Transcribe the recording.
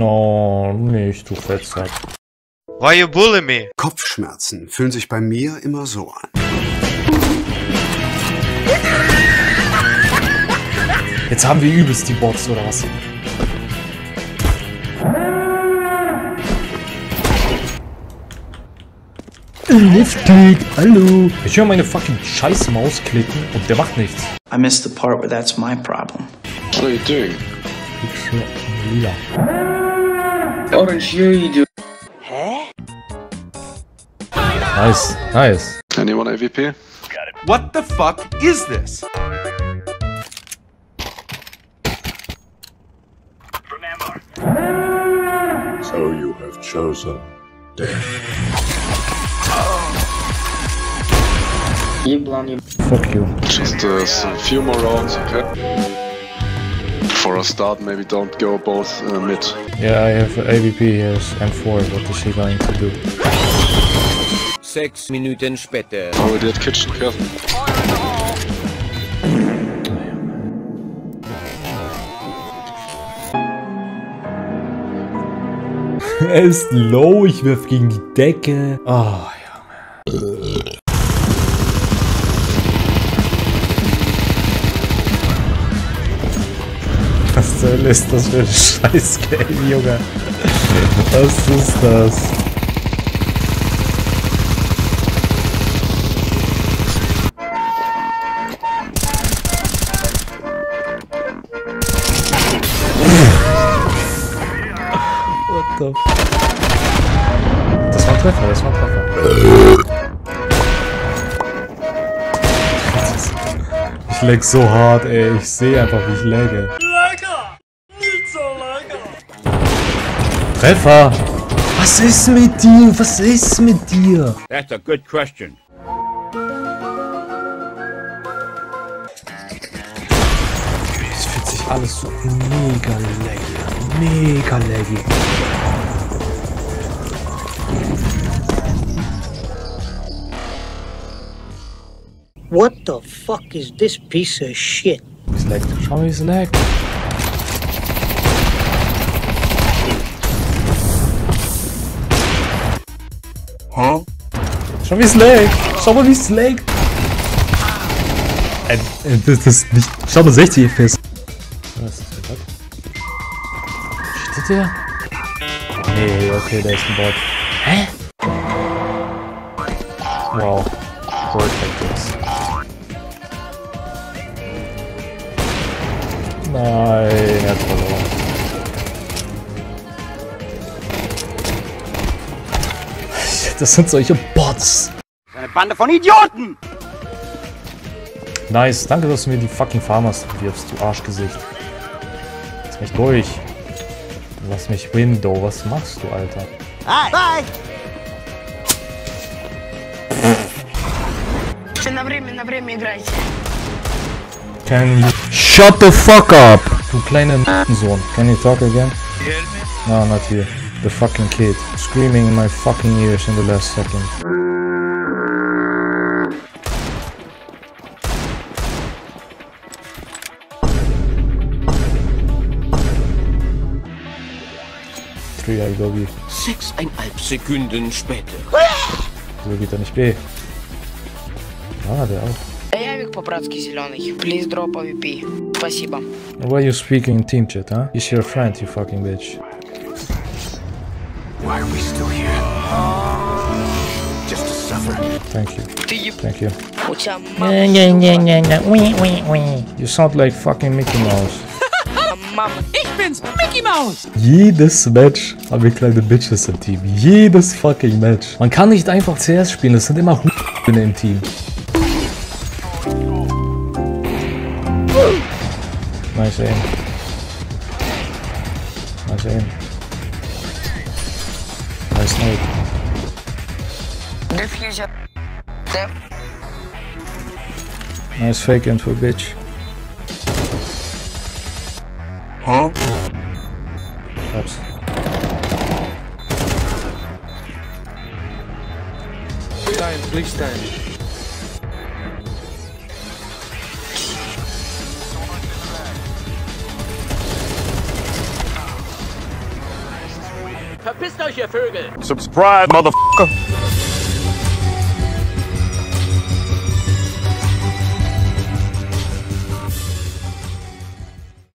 No, nicht, du Fettsack. Why you bully me? Kopfschmerzen fühlen sich bei mir immer so an. Jetzt haben wir übelst die Bots, oder was? Left-Click, hallo. Ich höre meine fucking Scheiß-Maus klicken und der macht nichts. I missed the part where that's my problem. What are you doing? Orange, you do. Hä? Nice, nice. Anyone AVP? What the fuck is this? Remember. So you have chosen death. Fuck you. Just a few more rounds, okay? For a start, maybe don't go both mid. Yeah, I have AVP, yes, M4, what is he going to do? 6 Minuten später. Oh, that kitchen, careful. Er ist low, ich wirf gegen die Decke. Oh, Junge. Was zur Hölle ist das für ein Scheiß-Game, Junge? Was ist das? What the f... Das war ein Treffer, das war ein Treffer. Ich lag so hart, ey. Ich sehe einfach, wie ich lagge. Treffer! Was ist mit dir? Was ist mit dir? That's a good question. Es fühlt sich alles so mega laggy an. Mega laggy. What the fuck is this piece of shit? Es laggt. Schau mal, wie es laggt. Huh? Schau mal, wie es laggt! Schau mal, wie es laggt! Das ist nicht... Schau mal, 60 FPS. Was ist das für ein Bot? Schützt der? Nee, okay, da ist ein Bot. Hä? Wow. Perfect. Nein, er hat verloren. Das sind solche Bots. Eine Bande von Idioten! Nice, danke, dass du mir die fucking Farmers wirfst, du Arschgesicht. Lass mich durch. Lass mich Window. Was machst du, Alter? Hi! Bye! Can you... Shut the fuck up! Du kleiner Sohn. Can you talk again? You hear me? No, not here. The fucking kid screaming in my fucking ears in the last second. Three, I go B. 6,5 Sekunden später. So geht er nicht B. Ah, der auch. Явик по-братски зеленый. Please drop AVP. Спасибо. Why you speaking in team chat, huh? He's your friend, you fucking bitch. Why are we still here? Just to suffer. Thank you. Thank you. You sound like fucking Mickey Mouse. Ich bin's, Mickey Mouse! Jedes Match haben wir kleine Bitches im Team. Jedes fucking Match. Man kann nicht einfach CS spielen, das sind immer H*****e im Team. Nice aim. Nice aim. Snake. Nice fake info, bitch. Huh? Oops. Time, please time. Verpisst euch, ihr Vögel! Subscribe, motherfucker!